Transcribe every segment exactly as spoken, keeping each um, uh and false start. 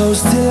close till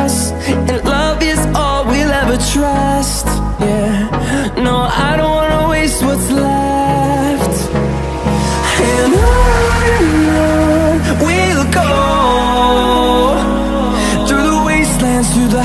us, and love is all we'll ever trust. Yeah, no, I don't wanna waste what's left. And on we'll go, through the wastelands, through the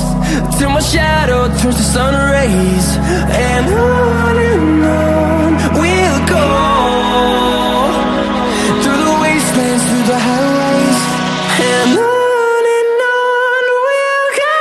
till my shadow turns to sun.